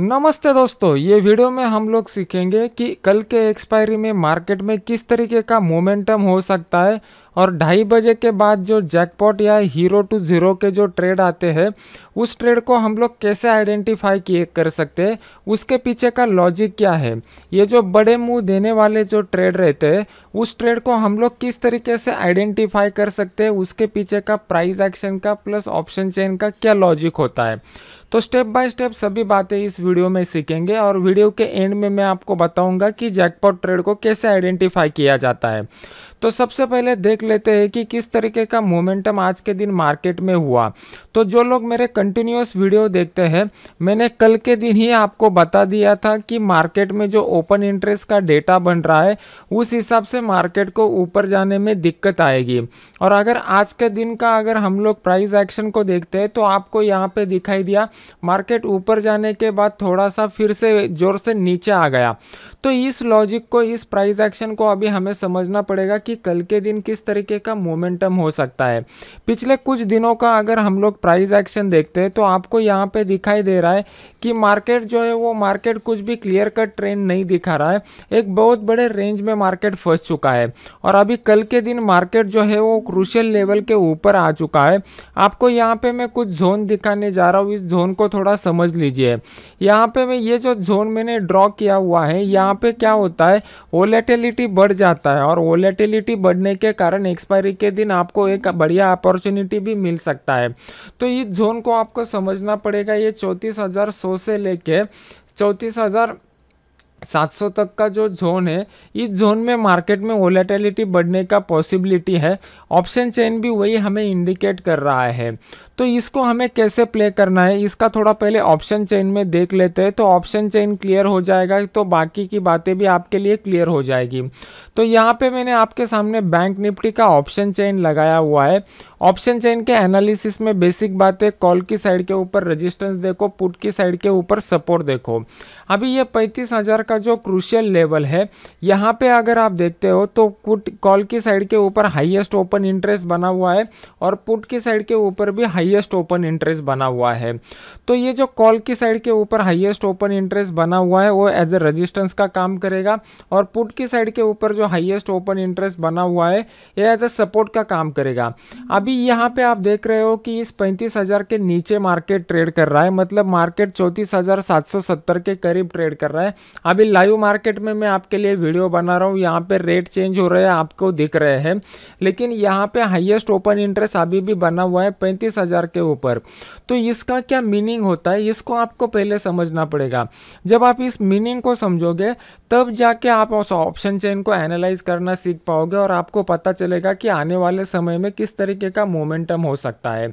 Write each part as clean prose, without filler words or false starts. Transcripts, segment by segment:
नमस्ते दोस्तों, ये वीडियो में हम लोग सीखेंगे कि कल के एक्सपायरी में मार्केट में किस तरीके का मोमेंटम हो सकता है और 2:30 बजे के बाद जो जैकपॉट या हीरो टू ज़ीरो के जो ट्रेड आते हैं उस ट्रेड को हम लोग कैसे आइडेंटिफाई किए कर सकते हैं, उसके पीछे का लॉजिक क्या है। ये जो बड़े मुंह देने वाले जो ट्रेड रहते हैं उस ट्रेड को हम लोग किस तरीके से आइडेंटिफाई कर सकते हैं, उसके पीछे का प्राइस एक्शन का प्लस ऑप्शन चेन का क्या लॉजिक होता है। तो स्टेप बाय स्टेप सभी बातें इस वीडियो में सीखेंगे और वीडियो के एंड में मैं आपको बताऊंगा कि जैकपॉट ट्रेड को कैसे आइडेंटिफाई किया जाता है। तो सबसे पहले देख लेते हैं कि किस तरीके का मोमेंटम आज के दिन मार्केट में हुआ। तो जो लोग मेरे कंटिन्यूअस वीडियो देखते हैं, मैंने कल के दिन ही आपको बता दिया था कि मार्केट में जो ओपन इंटरेस्ट का डेटा बन रहा है उस हिसाब से मार्केट को ऊपर जाने में दिक्कत आएगी। और अगर आज के दिन का अगर हम लोग प्राइस एक्शन को देखते हैं तो आपको यहाँ पर दिखाई दिया मार्केट ऊपर जाने के बाद थोड़ा सा फिर से जोर से नीचे आ गया। तो इस लॉजिक को, इस प्राइस एक्शन को अभी हमें समझना पड़ेगा कि कल के दिन किस तरीके का मोमेंटम हो सकता है। पिछले कुछ दिनों का अगर हम लोग प्राइस एक्शन देखते हैं तो आपको यहाँ पे दिखाई दे रहा है कि मार्केट जो है वो मार्केट कुछ भी क्लियर कट ट्रेंड नहीं दिखा रहा है, एक बहुत बड़े रेंज में मार्केट फंस चुका है और अभी कल के दिन मार्केट जो है वो क्रूशियल लेवल के ऊपर आ चुका है। आपको यहाँ पे मैं कुछ जोन दिखाने जा रहा हूँ, इस जोन को थोड़ा समझ लीजिए। यहाँ पे मैं ये जो जोन मैंने ड्रॉ किया हुआ है, यहाँ पे क्या होता है वोलेटिलिटी बढ़ जाता है और वोलेटिलिटी बढ़ने के कारण एक्सपायरी के दिन आपको एक बढ़िया अपॉर्चुनिटी भी मिल सकता है। तो इस जोन को आपको समझना पड़ेगा। ये 34,100 से लेके 34,700 तक का जो जोन है, इस जोन में मार्केट में वोलेटिलिटी बढ़ने का पॉसिबिलिटी है। ऑप्शन चेन भी वही हमें इंडिकेट कर रहा है। तो इसको हमें कैसे प्ले करना है, इसका थोड़ा पहले ऑप्शन चेन में देख लेते हैं। तो ऑप्शन चेन क्लियर हो जाएगा तो बाकी की बातें भी आपके लिए क्लियर हो जाएगी। तो यहाँ पे मैंने आपके सामने बैंक निफ्टी का ऑप्शन चेन लगाया हुआ है। ऑप्शन चेन के एनालिसिस में बेसिक बातें, कॉल की साइड के ऊपर रेजिस्टेंस देखो, पुट की साइड के ऊपर सपोर्ट देखो। अभी ये 35,000 का जो क्रूशियल लेवल है, यहाँ पे अगर आप देखते हो तो पुट कॉल की साइड के ऊपर हाईएस्ट ओपन इंटरेस्ट बना हुआ है और पुट की साइड के ऊपर भी हाईएस्ट ओपन इंटरेस्ट बना हुआ है। तो ये जो कॉल की साइड के ऊपर हाईएस्ट ओपन इंटरेस्ट बना हुआ है वो एज ए रेजिस्टेंस का काम करेगा और पुट की साइड के ऊपर जो हाईएस्ट ओपन इंटरेस्ट बना हुआ है ये एज ए सपोर्ट का काम करेगा। अभी यहाँ पे आप देख रहे हो कि इस 35,000 के नीचे मार्केट ट्रेड कर रहा है, मतलब मार्केट 34,770 के करीब ट्रेड कर रहा है। अभी लाइव मार्केट में मैं आपके लिए वीडियो बना रहा हूँ, यहाँ पे रेट चेंज हो रहे हैं, आपको दिख रहे हैं, लेकिन यहाँ पे हाईएस्ट ओपन इंटरेस्ट अभी भी बना हुआ है 35,000 के ऊपर। तो इसका क्या मीनिंग होता है, इसको आपको पहले समझना पड़ेगा। जब आप इस मीनिंग को समझोगे तब जाके आप उस ऑप्शन चेन को एनालाइज करना सीख पाओगे और आपको पता चलेगा कि आने वाले समय में किस तरीके का मोमेंटम हो सकता है।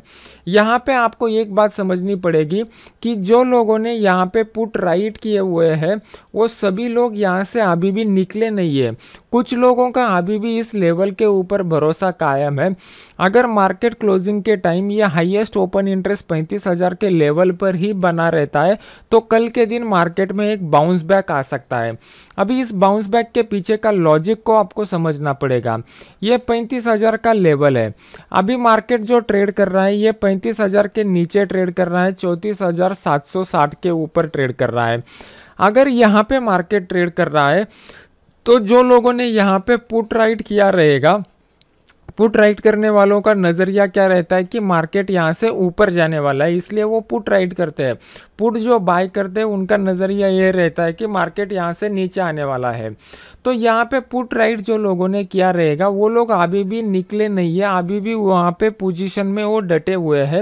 यहाँ पे आपको एक बात समझनी पड़ेगी कि जो लोगों ने यहाँ पे पुट राइट किए हुए हैं वो सभी लोग यहाँ से अभी भी निकले नहीं है। कुछ लोगों का अभी भी इस लेवल के ऊपर भरोसा कायम है। अगर मार्केट क्लोजिंग के टाइम ये हाईएस्ट ओपन इंटरेस्ट 35,000 के लेवल पर ही बना रहता है तो कल के दिन मार्केट में एक बाउंस बैक आ सकता है। अभी इस बाउंस बैक के पीछे का लॉजिक को आपको समझना पड़ेगा। ये 35,000 का लेवल है, अभी मार्केट जो ट्रेड कर रहा है ये 35,000 के नीचे ट्रेड कर रहा है, 34,760 के ऊपर ट्रेड कर रहा है। अगर यहाँ पे मार्केट ट्रेड कर रहा है तो जो लोगों ने यहाँ पे पुट राइट किया रहेगा, पुट राइट करने वालों का नज़रिया क्या रहता है कि मार्केट यहाँ से ऊपर जाने वाला है, इसलिए वो पुट राइट करते हैं। पुट जो बाय करते हैं उनका नज़रिया ये रहता है कि मार्केट यहाँ से नीचे आने वाला है। तो यहाँ पे पुट राइट जो लोगों ने किया रहेगा वो लोग अभी भी निकले नहीं है, अभी भी वहाँ पे पोजीशन में वो डटे हुए हैं,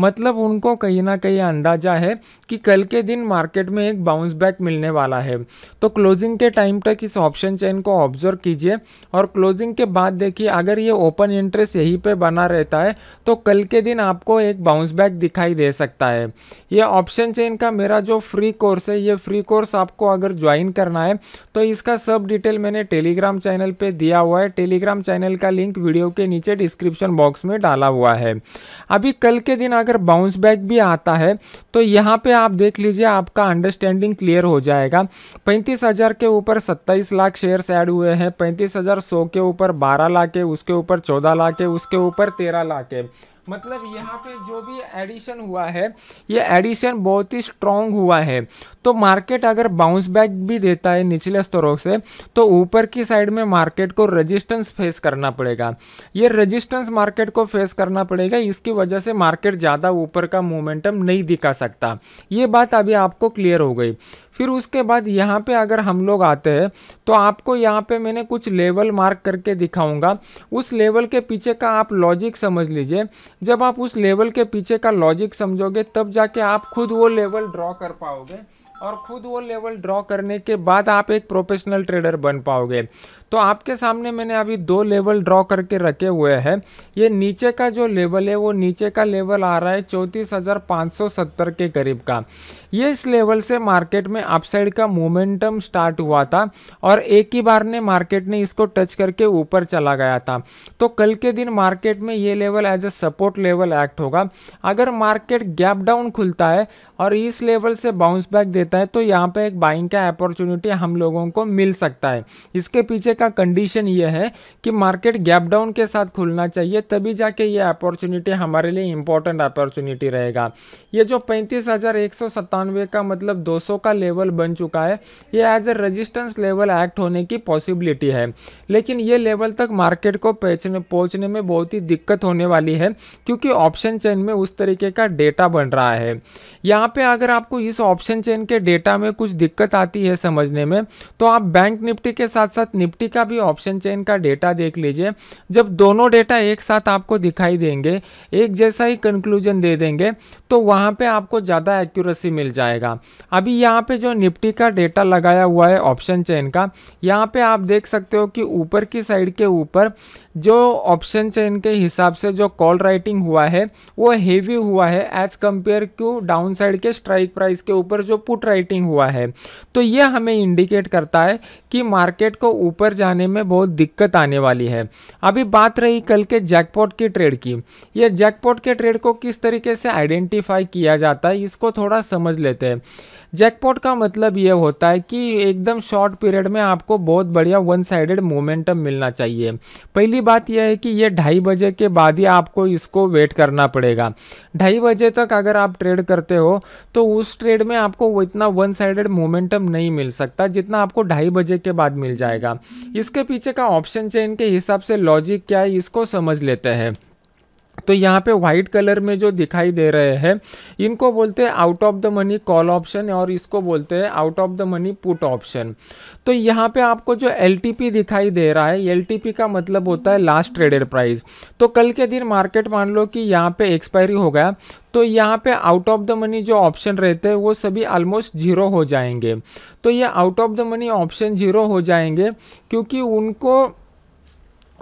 मतलब उनको कहीं ना कहीं अंदाज़ा है कि कल के दिन मार्केट में एक बाउंस बैक मिलने वाला है। तो क्लोजिंग के टाइम तक इस ऑप्शन चेन को ऑब्जर्व कीजिए और क्लोजिंग के बाद देखिए, अगर ये ओपन इंटरेस्ट यहीं पे बना रहता है तो कल के दिन आपको एक बाउंस बैक दिखाई दे सकता है। ये ऑप्शन चेन का मेरा जो फ्री कोर्स है, ये फ्री कोर्स आपको अगर ज्वाइन करना है तो इसका सब डिटेल मैंने टेलीग्राम चैनल पे दिया हुआ है। टेलीग्राम चैनल का लिंक वीडियो के नीचे डिस्क्रिप्शन बॉक्स में डाला हुआ है। अभी कल के दिन अगर बाउंस बैक भी आता है तो यहाँ पे आप देख लीजिए, आपका अंडरस्टैंडिंग क्लियर हो जाएगा। 35,000 के ऊपर 27 लाख शेयर्स ऐड हुए हैं, 35,100 के ऊपर 12 लाख है, उसके ऊपर 14 लाख है, उसके ऊपर 13 लाख है। मतलब यहाँ पे जो भी एडिशन हुआ है ये एडिशन बहुत ही स्ट्रॉन्ग हुआ है। तो मार्केट अगर बाउंस बैक भी देता है निचले स्तरों से तो ऊपर की साइड में मार्केट को रेजिस्टेंस फेस करना पड़ेगा, ये रेजिस्टेंस मार्केट को फेस करना पड़ेगा। इसकी वजह से मार्केट ज़्यादा ऊपर का मोमेंटम नहीं दिखा सकता। ये बात अभी आपको क्लियर हो गई। फिर उसके बाद यहाँ पे अगर हम लोग आते हैं तो आपको यहाँ पे मैंने कुछ लेवल मार्क करके दिखाऊंगा। उस लेवल के पीछे का आप लॉजिक समझ लीजिए। जब आप उस लेवल के पीछे का लॉजिक समझोगे तब जाके आप खुद वो लेवल ड्रॉ कर पाओगे और ख़ुद वो लेवल ड्रॉ करने के बाद आप एक प्रोफेशनल ट्रेडर बन पाओगे। तो आपके सामने मैंने अभी दो लेवल ड्रॉ करके रखे हुए हैं। ये नीचे का जो लेवल है वो नीचे का लेवल आ रहा है 34,570 के करीब का। ये इस लेवल से मार्केट में अपसाइड का मोमेंटम स्टार्ट हुआ था और एक ही बार ने मार्केट ने इसको टच करके ऊपर चला गया था। तो कल के दिन मार्केट में ये level as a support level act होगा। अगर मार्केट गैप डाउन खुलता है और इस लेवल से बाउंस बैक देता है तो यहाँ पे एक बाइंग का अपॉर्चुनिटी हम लोगों को मिल सकता है। इसके पीछे का कंडीशन ये है कि मार्केट गैप डाउन के साथ खुलना चाहिए, तभी जाके ये अपॉर्चुनिटी हमारे लिए इंपॉर्टेंट अपॉर्चुनिटी रहेगा। ये जो 35,197 का मतलब 200 का लेवल बन चुका है, ये as a resistance level act होने की पॉसिबिलिटी है। लेकिन ये लेवल तक मार्केट को पहुँचने में बहुत ही दिक्कत होने वाली है क्योंकि ऑप्शन चेन में उस तरीके का डेटा बन रहा है। यहाँ पे अगर आपको इस ऑप्शन चेन के डेटा में कुछ दिक्कत आती है समझने में तो आप बैंक निफ्टी के साथ साथ निफ्टी का भी ऑप्शन चेन का डेटा देख लीजिए। जब दोनों डेटा एक साथ आपको दिखाई देंगे, एक जैसा ही कंक्लूजन दे देंगे, तो वहाँ पे आपको ज़्यादा एक्यूरेसी मिल जाएगा। अभी यहाँ पे जो निफ्टी का डेटा लगाया हुआ है ऑप्शन चेन का, यहाँ पर आप देख सकते हो कि ऊपर की साइड के ऊपर जो ऑप्शन चेन के हिसाब से जो कॉल राइटिंग हुआ है वो हेवी हुआ है as compare to down side के स्ट्राइक प्राइस के ऊपर जो पुट राइटिंग हुआ है। तो यह हमें इंडिकेट करता है कि मार्केट को ऊपर जाने में बहुत दिक्कत आने वाली है। अभी बात रही कल के जैकपॉट के ट्रेड की। यह जैकपॉट के ट्रेड को किस तरीके से आइडेंटिफाई किया जाता है इसको थोड़ा समझ लेते हैं। जैकपॉट का मतलब यह होता है कि एकदम शॉर्ट पीरियड में आपको बहुत बढ़िया वन साइडेड मोमेंटम मिलना चाहिए। पहली बात यह है कि यह 2:30 बजे के बाद ही आपको इसको वेट करना पड़ेगा। 2:30 बजे तक अगर आप ट्रेड करते हो तो उस ट्रेड में आपको वो इतना वन साइडेड मोमेंटम नहीं मिल सकता जितना आपको 2:30 बजे के बाद मिल जाएगा। इसके पीछे का ऑप्शन चेन के हिसाब से लॉजिक क्या है इसको समझ लेते हैं। तो यहाँ पे वाइट कलर में जो दिखाई दे रहे हैं इनको बोलते हैं out of the money call option और इसको बोलते हैं out of the money put option. तो यहाँ पे आपको जो LTP दिखाई दे रहा है, LTP का मतलब होता है लास्ट ट्रेडेड प्राइस। तो कल के दिन मार्केट मान लो कि यहाँ पे एक्सपायरी हो गया तो यहाँ पे आउट ऑफ द मनी जो ऑप्शन रहते हैं वो सभी ऑलमोस्ट जीरो हो जाएंगे। तो ये out of the money option zero हो जाएंगे क्योंकि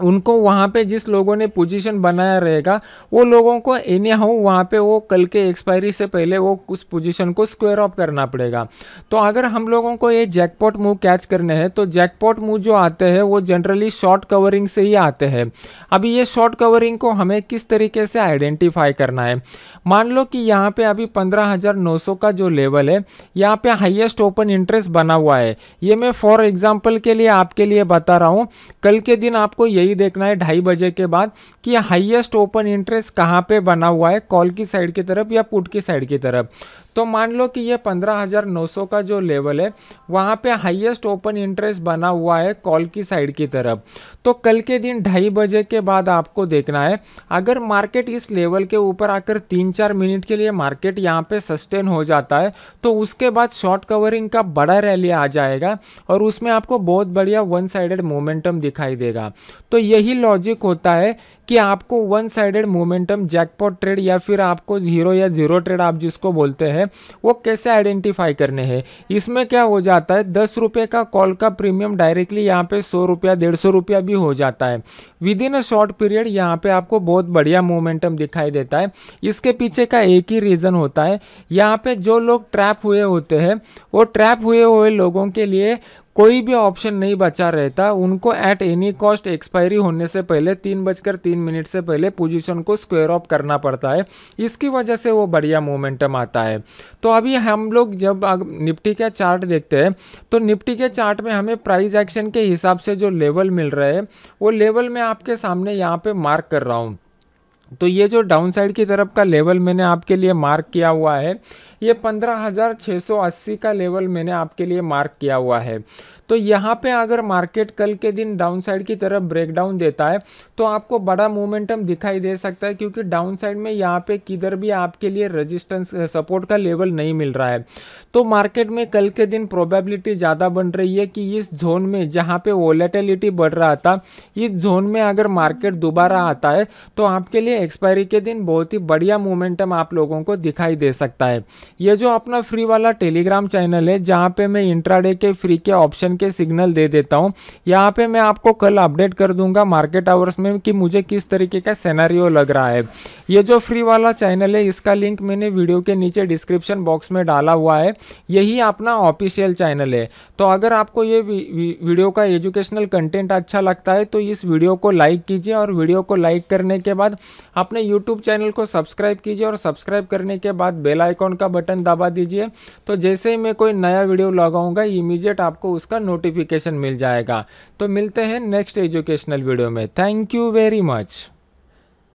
उनको वहाँ पे जिस लोगों ने पोजीशन बनाया रहेगा वो लोगों को एनी हाउ वहाँ पे वो कल के एक्सपायरी से पहले वो उस पोजीशन को स्क्वायर ऑफ करना पड़ेगा। तो अगर हम लोगों को ये जैकपॉट मूव कैच करने हैं तो जैकपॉट मूव जो आते हैं वो जनरली शॉर्ट कवरिंग से ही आते हैं। अभी ये शॉर्ट कवरिंग को हमें किस तरीके से आइडेंटिफाई करना है, मान लो कि यहाँ पर अभी 15,900 का जो लेवल है यहाँ पर हाइएस्ट ओपन इंटरेस्ट बना हुआ है। ये मैं फॉर एग्जाम्पल के लिए आपके लिए बता रहा हूँ। कल के दिन आपको देखना है 2:30 बजे के बाद कि हाईएस्ट ओपन इंटरेस्ट कहां पे बना हुआ है, कॉल की साइड की तरफ या पुट की साइड की तरफ। तो मान लो कि ये 15,900 का जो लेवल है वहाँ पे हाईएस्ट ओपन इंटरेस्ट बना हुआ है कॉल की साइड की तरफ। तो कल के दिन 2:30 बजे के बाद आपको देखना है अगर मार्केट इस लेवल के ऊपर आकर 3-4 मिनट के लिए मार्केट यहाँ पे सस्टेन हो जाता है तो उसके बाद शॉर्ट कवरिंग का बड़ा रैली आ जाएगा और उसमें आपको बहुत बढ़िया वन साइडेड मोमेंटम दिखाई देगा। तो यही लॉजिक होता है कि आपको one sided momentum jackpot trade या फिर आपको हीरो या जीरो ट्रेड आप जिसको बोलते हैं वो कैसे आइडेंटिफाई करने हैं। इसमें क्या हो जाता है, 10 रुपये का कॉल का प्रीमियम डायरेक्टली यहाँ पे 100 रुपया 150 रुपया भी हो जाता है। Within a short period यहाँ पे आपको बहुत बढ़िया मोमेंटम दिखाई देता है। इसके पीछे का एक ही रीज़न होता है, यहाँ पे जो लोग ट्रैप हुए होते हैं वो ट्रैप हुए लोगों के लिए कोई भी ऑप्शन नहीं बचा रहता। उनको एट एनी कॉस्ट एक्सपायरी होने से पहले 3:03 से पहले पोजीशन को स्क्वायर ऑफ करना पड़ता है। इसकी वजह से वो बढ़िया मोमेंटम आता है। तो अभी हम लोग जब निफ्टी का चार्ट देखते हैं तो निफ्टी के चार्ट में हमें प्राइस एक्शन के हिसाब से जो लेवल मिल रहे हैं वो लेवल मैं आपके सामने यहाँ पर मार्क कर रहा हूँ। तो ये जो डाउनसाइड की तरफ का लेवल मैंने आपके लिए मार्क किया हुआ है, ये 15,680 का लेवल मैंने आपके लिए मार्क किया हुआ है। तो यहाँ पे अगर मार्केट कल के दिन डाउनसाइड की तरफ ब्रेकडाउन देता है तो आपको बड़ा मोमेंटम दिखाई दे सकता है, क्योंकि डाउनसाइड में यहाँ पे किधर भी आपके लिए रेजिस्टेंस सपोर्ट का लेवल नहीं मिल रहा है। तो मार्केट में कल के दिन प्रोबेबिलिटी ज़्यादा बन रही है कि इस जोन में जहाँ पे वोलेटिलिटी बढ़ रहा था, इस जोन में अगर मार्केट दोबारा आता है तो आपके लिए एक्सपायरी के दिन बहुत ही बढ़िया मोमेंटम आप लोगों को दिखाई दे सकता है। ये जो अपना फ्री वाला टेलीग्राम चैनल है जहाँ पे मैं इंट्राडे के फ्री के ऑप्शन के सिग्नल दे देता हूँ, यहाँ पे मैं आपको कल अपडेट कर दूंगा मार्केट आवर्स में कि मुझे किस तरीके का सिनेरियो लग रहा है। ये जो फ्री वाला चैनल है इसका लिंक मैंने वीडियो के नीचे डिस्क्रिप्शन बॉक्स में डाला हुआ है। यही अपना ऑफिशियल चैनल है। तो अगर आपको ये वीडियो का एजुकेशनल कंटेंट अच्छा लगता है तो इस वीडियो को लाइक कीजिए, और वीडियो को लाइक करने के बाद अपने यूट्यूब चैनल को सब्सक्राइब कीजिए, और सब्सक्राइब करने के बाद बेल आइकॉन का बटन दबा दीजिए। तो जैसे ही मैं कोई नया वीडियो लगाऊंगा इमीडिएट आपको उसका नोटिफिकेशन मिल जाएगा। तो मिलते हैं नेक्स्ट एजुकेशनल वीडियो में। Thank you very much.